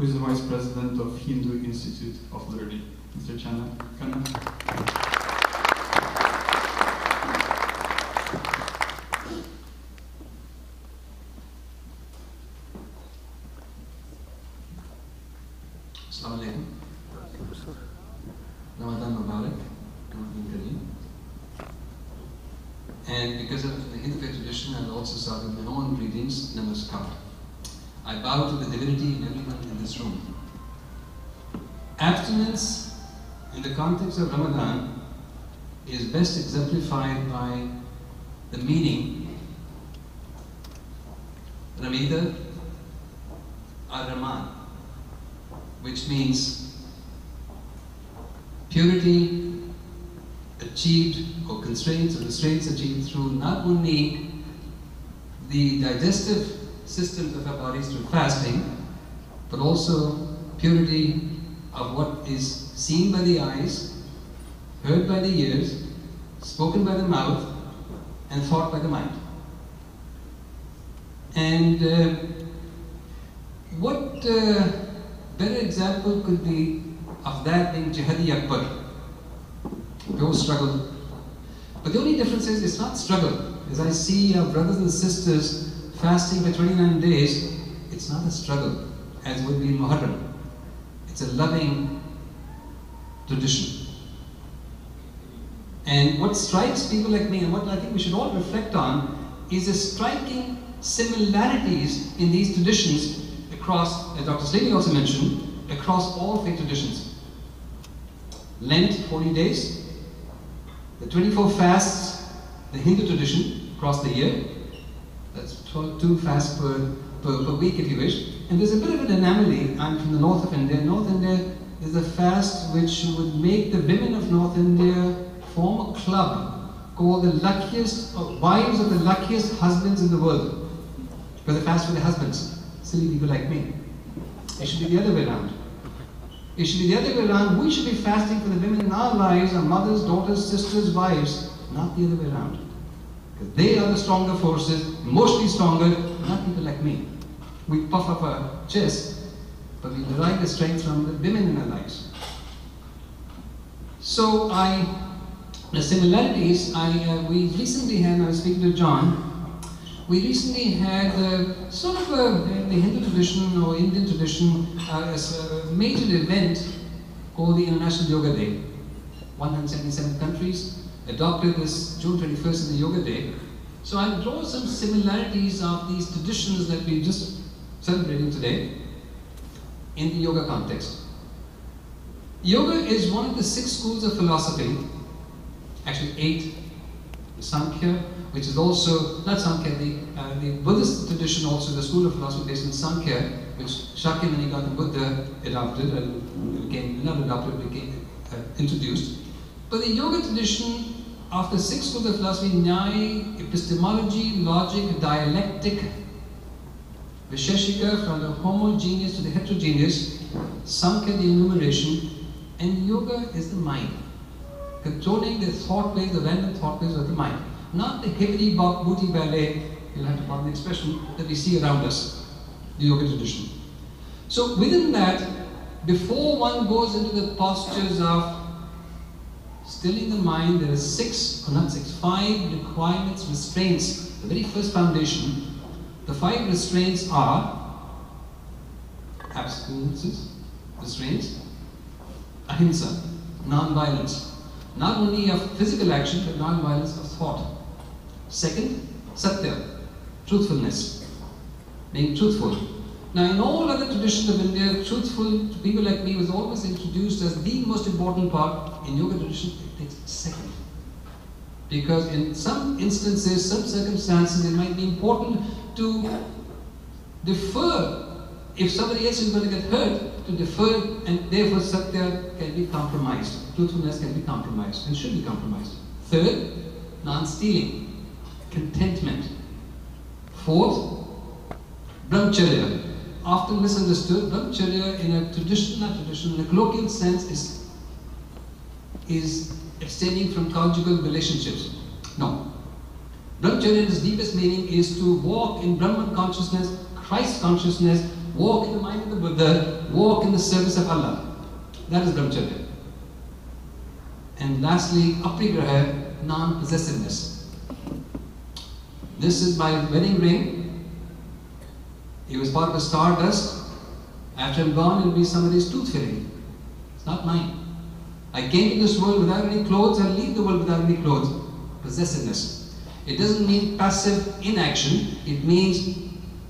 who is the Vice President of Hindu Institute of Learning. Mr. Channa Khanna. Assalamu alaikum. Ramadan Mubarak. And because of the Hindu tradition and also started my own readings, Namaskar. I bow to the divinity in everyone in this room. Abstinence in the context of Ramadan is best exemplified by the meaning Ramida al, which means purity achieved or constraints or restraints achieved through not only the digestive systems of our bodies through fasting, but also purity of what is seen by the eyes, heard by the ears, spoken by the mouth, and thought by the mind. And what better example could be of that than Jihadi Akbar, pure struggle. But the only difference is it's not struggle. As I see our brothers and sisters fasting for 29 days, it's not a struggle as would be in Muharram. It's a loving tradition. And what strikes people like me, and what I think we should all reflect on, is the striking similarities in these traditions across, as Dr. Slaney also mentioned, across all faith traditions. Lent, 40 days, the 24 fasts, the Hindu tradition across the year, that's 2 fasts per week if you wish. And there's a bit of an anomaly. I'm from the north of India. North India is a fast which would make the women of North India form a club called the luckiest wives of the luckiest husbands in the world. For the fast for the husbands. Silly people like me. It should be the other way around. It should be the other way around. We should be fasting for the women in our lives, our mothers, daughters, sisters, wives, not the other way around. Because they are the stronger forces, emotionally stronger, not people like me. We puff up our chest, but we derive the strength from the women in our lives. So we recently had, I was speaking to John, we recently had sort of in the Hindu tradition or Indian tradition as a major event called the International Yoga Day. 177 countries adopted this June 21st as the Yoga Day. So I'll draw some similarities of these traditions that we're just celebrating today in the yoga context. Yoga is one of the 6 schools of philosophy, actually 8, Sankhya, which is also, not Sankhya, the Buddhist tradition also, the school of philosophy based in Sankhya, which Shakyamuni Buddha adopted and became, not adopted, became introduced. But the yoga tradition of the 6 schools of philosophy, nyaya, epistemology, logic, dialectic, Visheshika, from the homogeneous to the heterogeneous, Sankhya, the enumeration, and yoga is the mind, controlling the thought waves, the random thought waves of the mind, not the hippity bop booty ballet, you'll have to pardon the expression, that we see around us, the yoga tradition. So within that, before one goes into the postures of stilling the mind, there are 5 requirements, restraints, the very first foundation. The 5 restraints are abstinences, restraints, ahimsa, non-violence, not only of physical action but non-violence of thought. Second, satya, truthfulness, being truthful. Now in all other traditions of India, truthful to people like me was always introduced as the most important part. In yoga tradition, it takes second. Because in some instances, some circumstances, it might be important to defer. If somebody else is going to get hurt, to defer, and therefore satya can be compromised. Truthfulness can be compromised and should be compromised. Third, non-stealing, contentment. Fourth, brahmacharya. Often misunderstood, brahmacharya in a traditional, not traditional, in a colloquial sense is abstaining from conjugal relationships. No. Brahmacharya's deepest meaning is to walk in Brahman consciousness, Christ consciousness, walk in the mind of the Buddha, walk in the service of Allah. That is brahmacharya. And lastly, aprigraha, non-possessiveness. This is my wedding ring. It was part of a stardust. After I'm gone, it will be somebody's tooth fairy. It's not mine. I came to this world without any clothes. I leave the world without any clothes. Possessiveness. It doesn't mean passive inaction. It means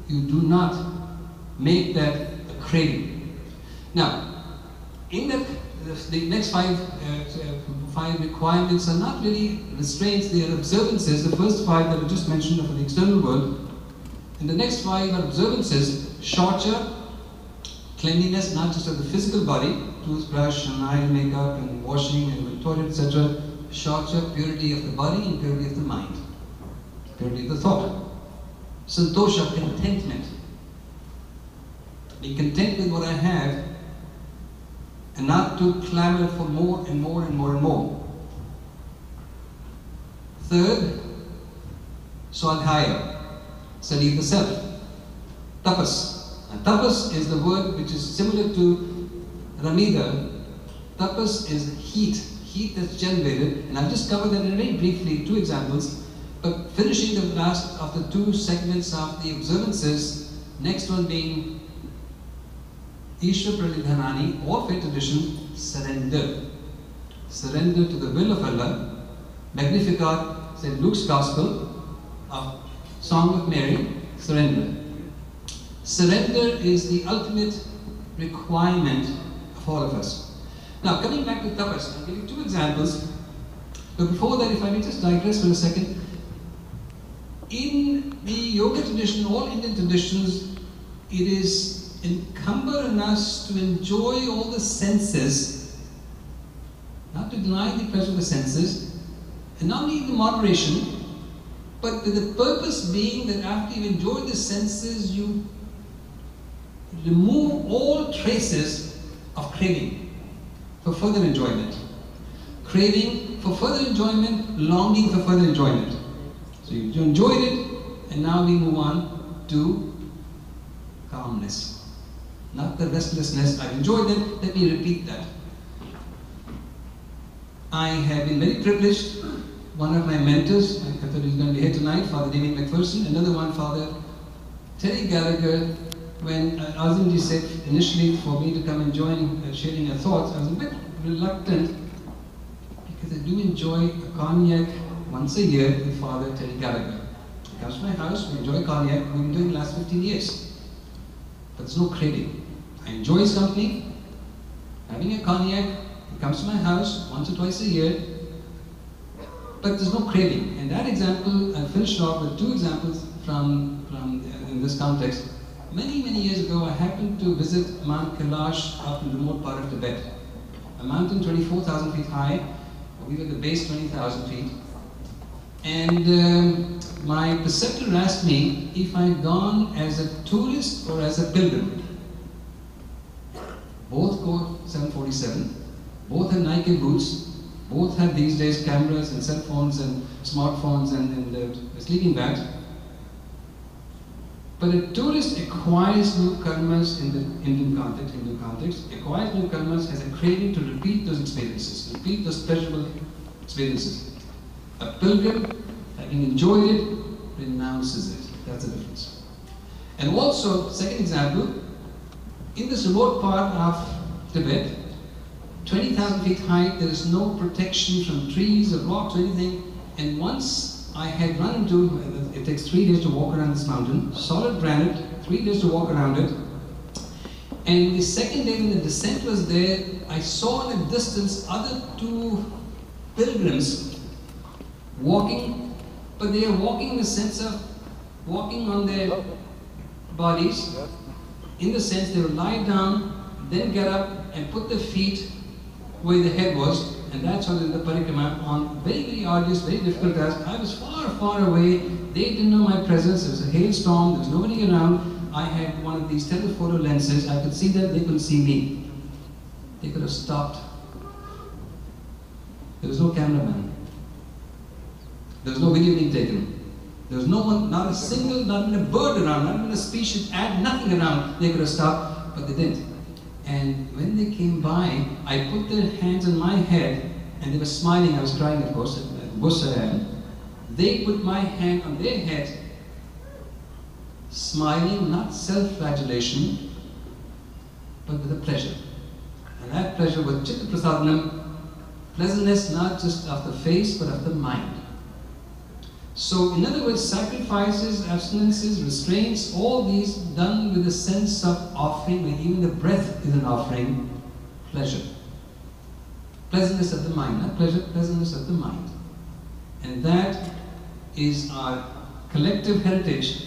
you do not make that a craving. Now, in the next five requirements are not really restraints. They are observances. The first five that I just mentioned are for the external world, and the next five are observances. Shaucha, cleanliness, not just of the physical body, toothbrush and eye makeup and washing and toilet, etc. Shaucha, purity of the body and purity of the mind, purity of the thought. Santosha, contentment. Be content with what I have and not to clamor for more and more and more and more. Third, swadhyaya, study of the self. Tapas. And tapas is the word which is similar to Ramida. Tapas is heat that's generated, and I've just covered that very briefly, two examples. But finishing the last of the two segments of the observances, next one being Isha Pralidhanani, or faith tradition, surrender. Surrender to the will of Allah. Magnificat, St. Luke's Gospel of Song of Mary, surrender. Surrender is the ultimate requirement of all of us. Now, coming back to tapas, I'll give you two examples. But before that, if I may just digress for a second. In the yoga tradition, all Indian traditions, it is incumbent on us to enjoy all the senses, not to deny the pleasure of the senses, and not only in moderation, but with the purpose being that after you enjoy the senses, you remove all traces of craving for further enjoyment. Craving for further enjoyment, longing for further enjoyment. So you enjoyed it, and now we move on to calmness. Not the restlessness. I've enjoyed it. Let me repeat that. I have been very privileged. One of my mentors, I thought he was going to be here tonight, Father Damien McPherson. Another one, Father Terry Gallagher. When Azimji said initially for me to come and join sharing your thoughts, I was a bit reluctant because I do enjoy a cognac once a year with Father Terry Gallagher. He comes to my house, we enjoy cognac, we've been doing the last 15 years. But there's no craving. I enjoy his company, having a cognac, he comes to my house once or twice a year, but there's no craving. And that example, I finished off with two examples from in this context. Many, many years ago, I happened to visit Mount Kailash up in the remote part of Tibet. A mountain 24,000 feet high, we were at the base 20,000 feet. And my preceptor asked me if I had gone as a tourist or as a pilgrim. Both code 747, both had Nike boots, both had these days cameras and cell phones and smartphones and sleeping bags. But a tourist acquires new karmas in the Hindu context, acquires new karmas as a craving to repeat those experiences, repeat those pleasurable experiences. A pilgrim, having enjoyed it, renounces it. That's the difference. And also, second example, in this remote part of Tibet, 20,000 feet high, there is no protection from trees or rocks or anything, and once I had run into, it takes 3 days to walk around this mountain, solid granite, 3 days to walk around it. And the second day when the descent was there, I saw in a distance other two pilgrims walking, but they are walking in the sense of walking on their bodies, in the sense they would lie down, then get up and put their feet where the head was. And that's how they did the parikrama on very, very arduous, very difficult task. I was far, far away. They didn't know my presence. There was a hailstorm. There was nobody around. I had one of these telephoto lenses. I could see them. They couldn't see me. They could have stopped. There was no cameraman. There was no video being taken. There's no one, not a single, not even a bird around, not even a species, nothing around. They could have stopped, but they didn't. And when they came by, I put their hands on my head, and they were smiling. I was crying, of course, at they put my hand on their head, smiling, not self-flagellation, but with a pleasure. And that pleasure was chitta prasadana, pleasantness not just of the face, but of the mind. So, in other words, sacrifices, abstinences, restraints, all these done with a sense of offering, and even the breath is an offering, pleasure. Pleasantness of the mind, not pleasure, pleasantness of the mind. And that is our collective heritage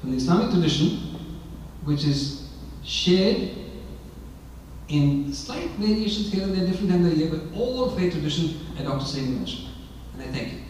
from the Islamic tradition, which is shared in slight variations here and there, different than the year, but all faith tradition, Dr. Slaney mentioned. And I thank you.